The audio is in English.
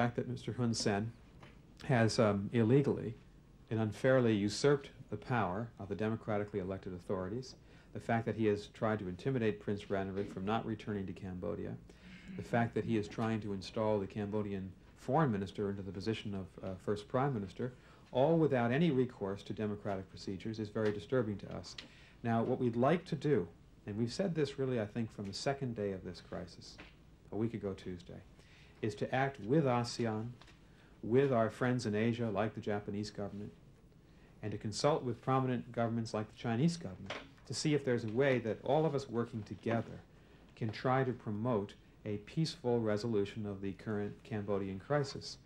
fact that Mr. Hun Sen has illegally and unfairly usurped the power of the democratically elected authorities, the fact that he has tried to intimidate Prince Ranariddh from not returning to Cambodia, the fact that he is trying to install the Cambodian foreign minister into the position of first prime minister, all without any recourse to democratic procedures, is very disturbing to us. Now, what we'd like to do, and we've said this really, I think, from the second day of this crisis, a week ago Tuesday, is to act with ASEAN, with our friends in Asia, like the Japanese government, and to consult with prominent governments like the Chinese government to see if there's a way that all of us working together can try to promote a peaceful resolution of the current Cambodian crisis.